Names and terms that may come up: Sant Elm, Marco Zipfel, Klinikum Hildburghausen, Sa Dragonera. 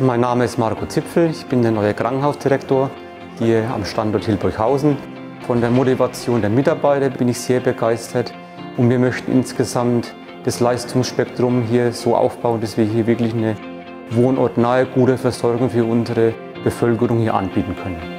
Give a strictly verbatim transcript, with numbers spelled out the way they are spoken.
Mein Name ist Marco Zipfel, ich bin der neue Krankenhausdirektor hier am Standort Hildburghausen. Von der Motivation der Mitarbeiter bin ich sehr begeistert und wir möchten insgesamt das Leistungsspektrum hier so aufbauen, dass wir hier wirklich eine wohnortnahe, gute Versorgung für unsere Bevölkerung hier anbieten können.